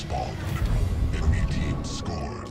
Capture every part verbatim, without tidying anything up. spawned. Enemy team scored.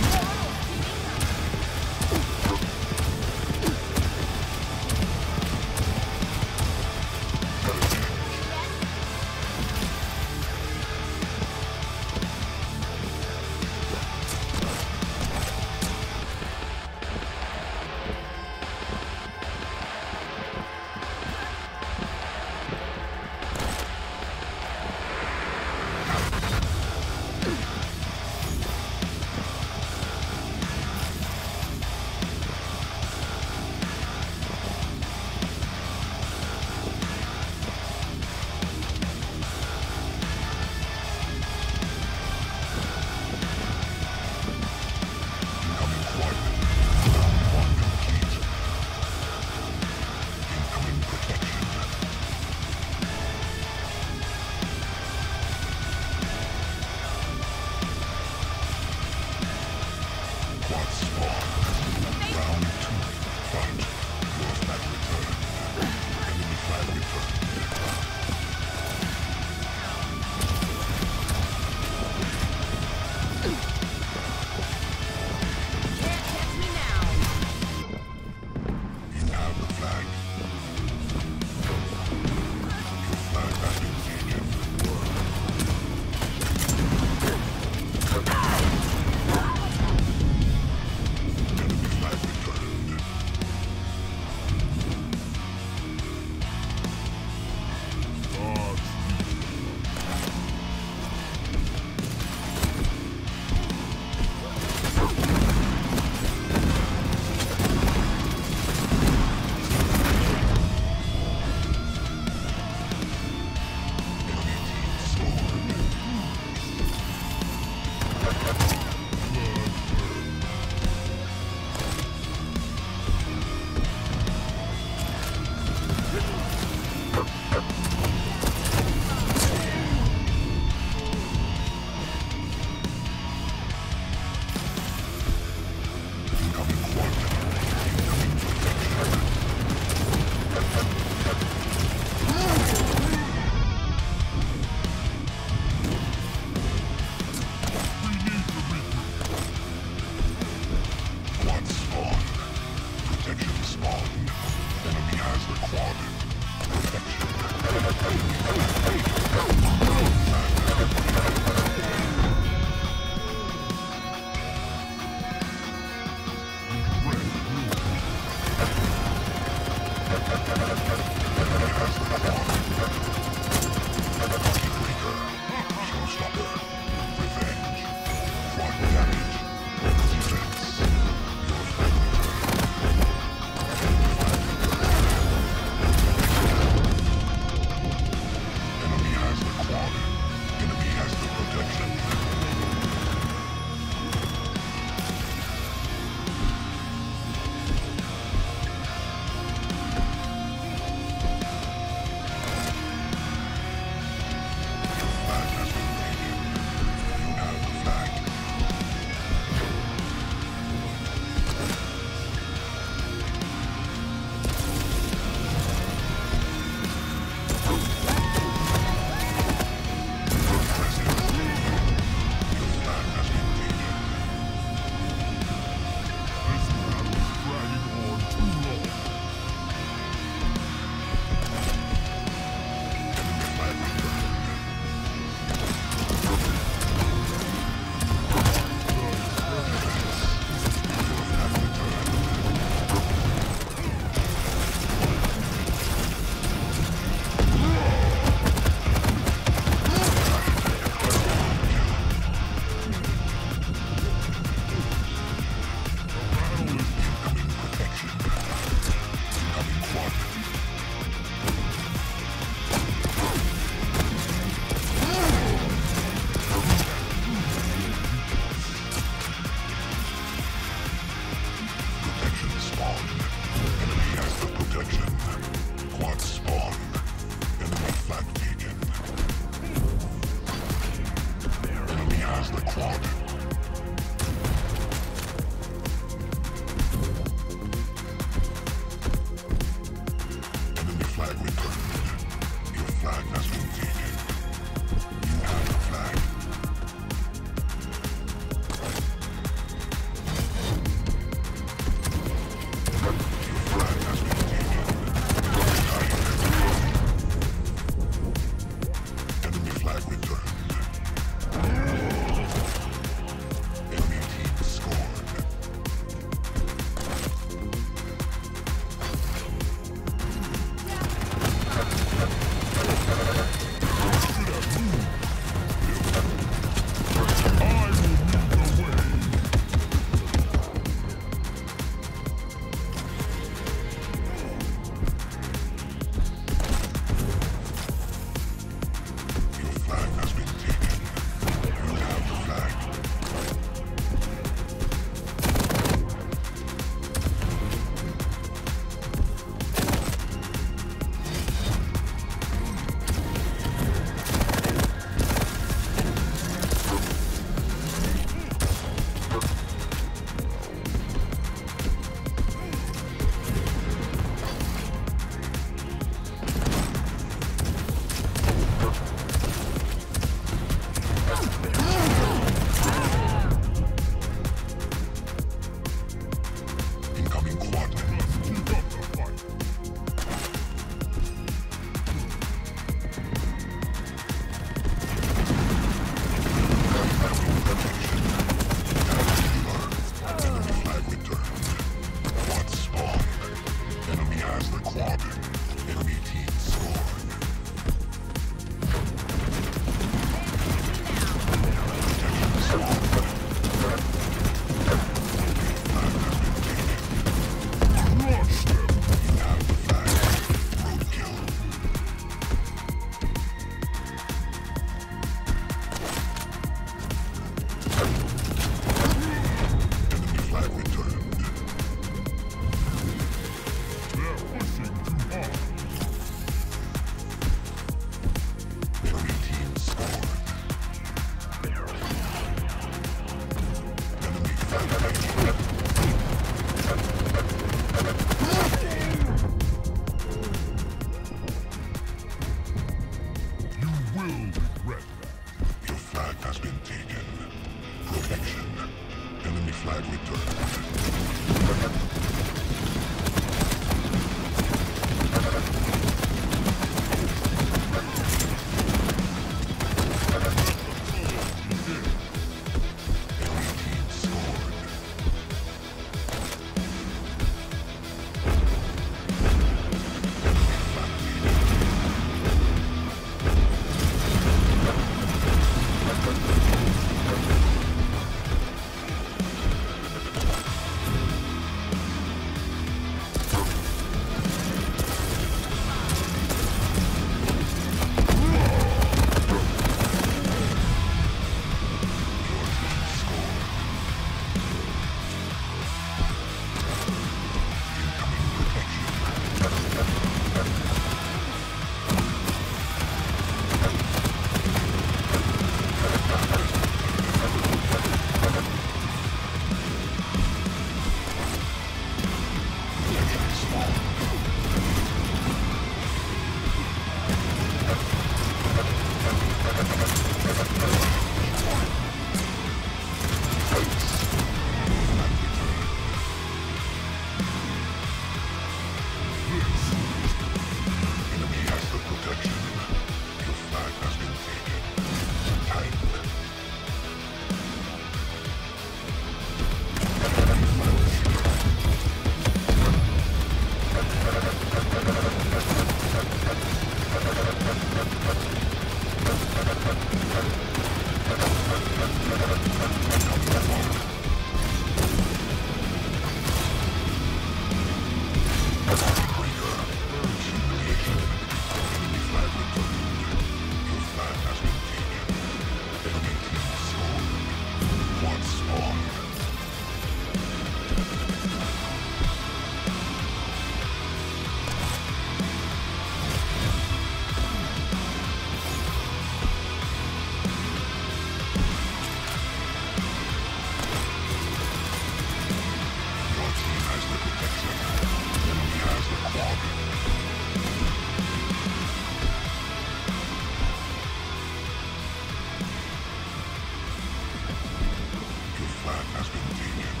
Has been taken.